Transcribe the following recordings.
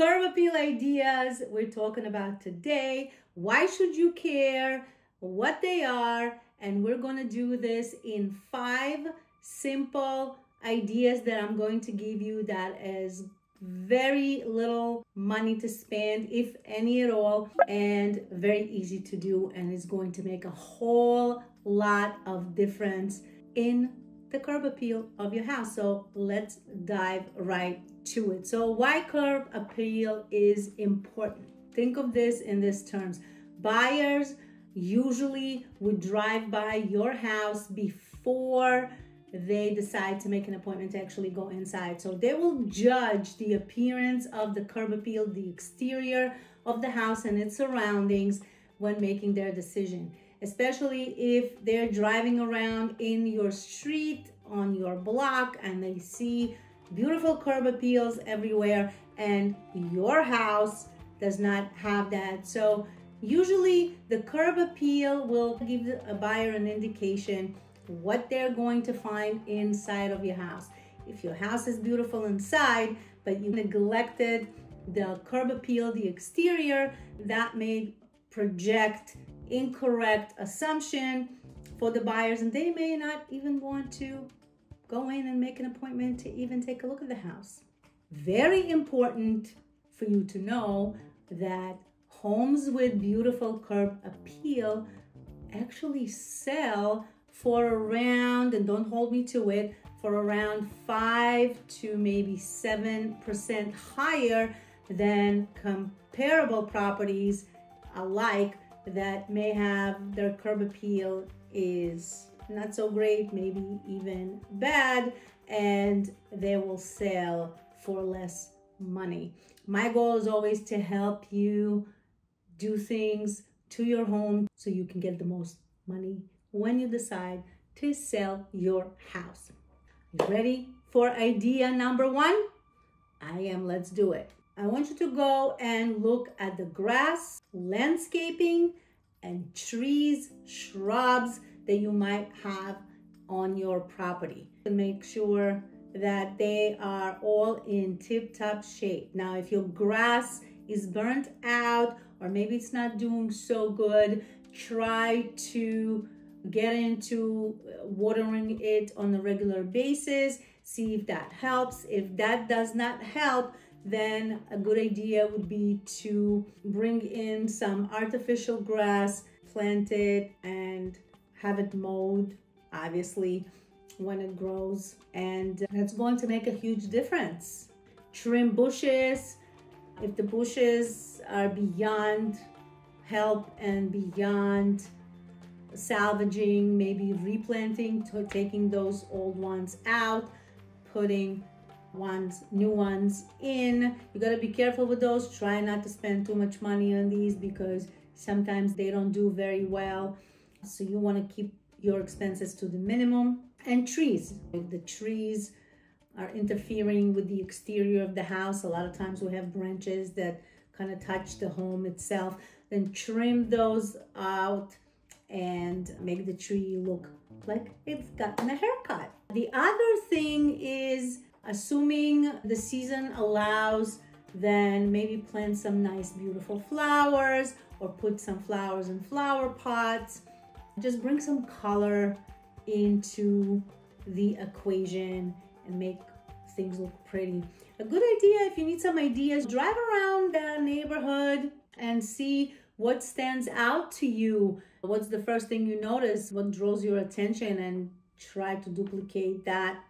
curb appeal ideas we're talking about today, why should you care, what they are, and we're going to do this in 5 simple ideas that I'm going to give you that is very little money to spend, if any at all, and very easy to do, and it's going to make a whole lot of difference in the curb appeal of your house. So let's dive right to it. So why curb appeal is important? Think of this in these terms. Buyers usually would drive by your house before they decide to make an appointment to actually go inside. So they will judge the appearance of the curb appeal, the exterior of the house and its surroundings when making their decision. Especially if they're driving around in your street, on your block, and they see beautiful curb appeals everywhere and your house does not have that. So usually the curb appeal will give a buyer an indication what they're going to find inside of your house. If your house is beautiful inside, but you neglected the curb appeal, the exterior, that may project incorrect assumption for the buyers, and they may not even want to go in and make an appointment to even take a look at the house. Very important for you to know that homes with beautiful curb appeal actually sell for around, and don't hold me to it, for around 5 to maybe 7% higher than comparable properties alike that may have their curb appeal is not so great, maybe even bad, and they will sell for less money. My goal is always to help you do things to your home so you can get the most money when you decide to sell your house. You ready for idea number 1? I am. Let's do it. I want you to go and look at the grass, landscaping, and trees, shrubs that you might have on your property, and make sure that they are all in tip-top shape. Now, if your grass is burnt out or maybe it's not doing so good, try to get into watering it on a regular basis. See if that helps. If that does not help, then a good idea would be to bring in some artificial grass, plant it, and have it mowed, obviously, when it grows. And that's going to make a huge difference. Trim bushes. If the bushes are beyond help and beyond salvaging, maybe replanting, taking those old ones out, putting new ones in. You got to be careful with those. Try not to spend too much money on these because sometimes they don't do very well. So you want to keep your expenses to the minimum. And trees. If the trees are interfering with the exterior of the house, a lot of times we have branches that kind of touch the home itself, then trim those out and make the tree look like it's gotten a haircut. The other thing is, assuming the season allows, then maybe plant some nice beautiful flowers or put some flowers in flower pots. Just bring some color into the equation and make things look pretty. A good idea, if you need some ideas, drive around the neighborhood and see what stands out to you. What's the first thing you notice? What draws your attention? And try to duplicate that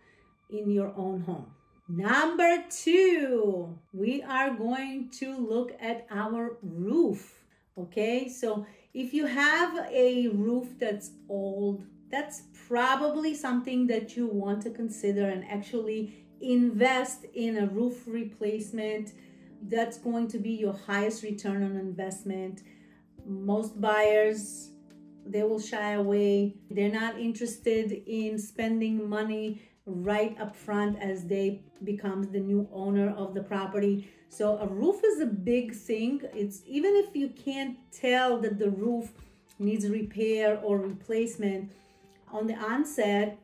in your own home. Number 2, we are going to look at our roof. Okay, so if you have a roof that's old, that's probably something that you want to consider and actually invest in a roof replacement. That's going to be your highest return on investment. Most buyers, they will shy away. They're not interested in spending money right up front as they become the new owner of the property. So a roof is a big thing. It's even if you can't tell that the roof needs repair or replacement on the onset,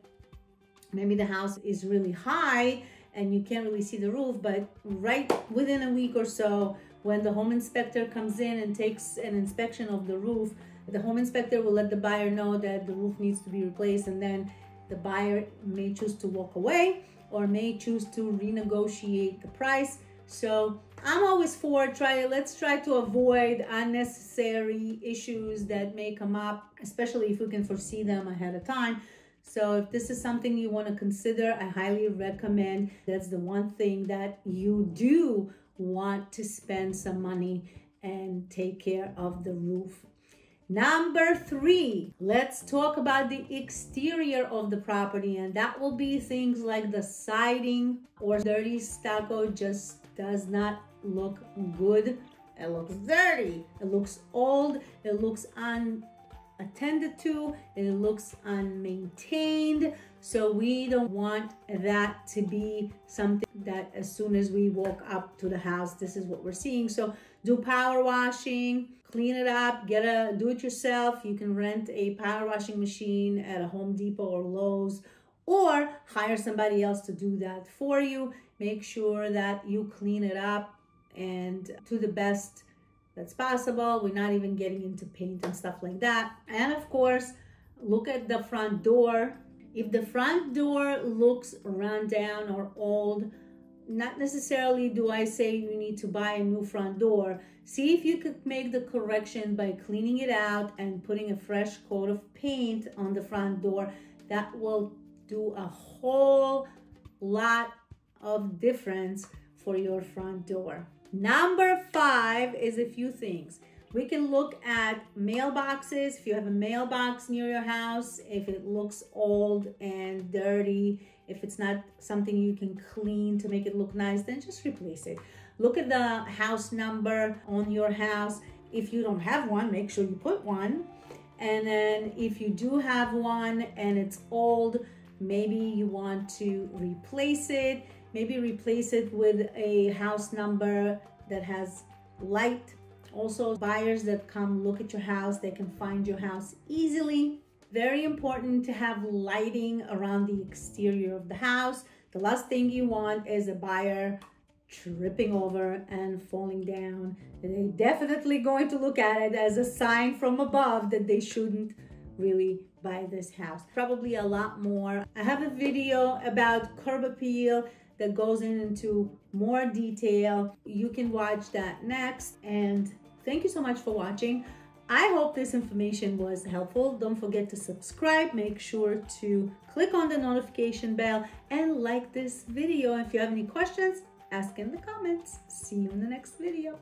maybe the house is really high and you can't really see the roof, but right within a week or so, when the home inspector comes in and takes an inspection of the roof, the home inspector will let the buyer know that the roof needs to be replaced, and then the buyer may choose to walk away or may choose to renegotiate the price. So I'm always for let's try to avoid unnecessary issues that may come up, especially if we can foresee them ahead of time. So if this is something you want to consider, I highly recommend. That's the one thing that you do want to spend some money and take care of the roof. Number 3, let's talk about the exterior of the property, and that will be things like the siding or dirty stucco. Just does not look good. It looks dirty, it looks old, it looks unattended to, it looks unmaintained. So we don't want that to be something that as soon as we walk up to the house, this is what we're seeing. So do power washing, clean it up, do it yourself. You can rent a power washing machine at a Home Depot or Lowe's, or hire somebody else to do that for you. Make sure that you clean it up and to the best that's possible. We're not even getting into paint and stuff like that. And of course, look at the front door. If the front door looks run down or old, not necessarily do I say you need to buy a new front door. See if you could make the correction by cleaning it out and putting a fresh coat of paint on the front door. That will do a whole lot of difference for your front door. Number 5 is a few things. We can look at mailboxes. If you have a mailbox near your house, if it looks old and dirty, if it's not something you can clean to make it look nice, then just replace it. Look at the house number on your house. If you don't have one, make sure you put one. And then if you do have one and it's old, maybe you want to replace it. Maybe replace it with a house number that has light. Also, buyers that come look at your house, they can find your house easily. Very important to have lighting around the exterior of the house. The last thing you want is a buyer tripping over and falling down. They're definitely going to look at it as a sign from above that they shouldn't really buy this house. Probably a lot more. I have a video about curb appeal that goes into more detail. You can watch that next. And thank you so much for watching. I hope this information was helpful. Don't forget to subscribe. Make sure to click on the notification bell and like this video. If you have any questions, ask in the comments. See you in the next video.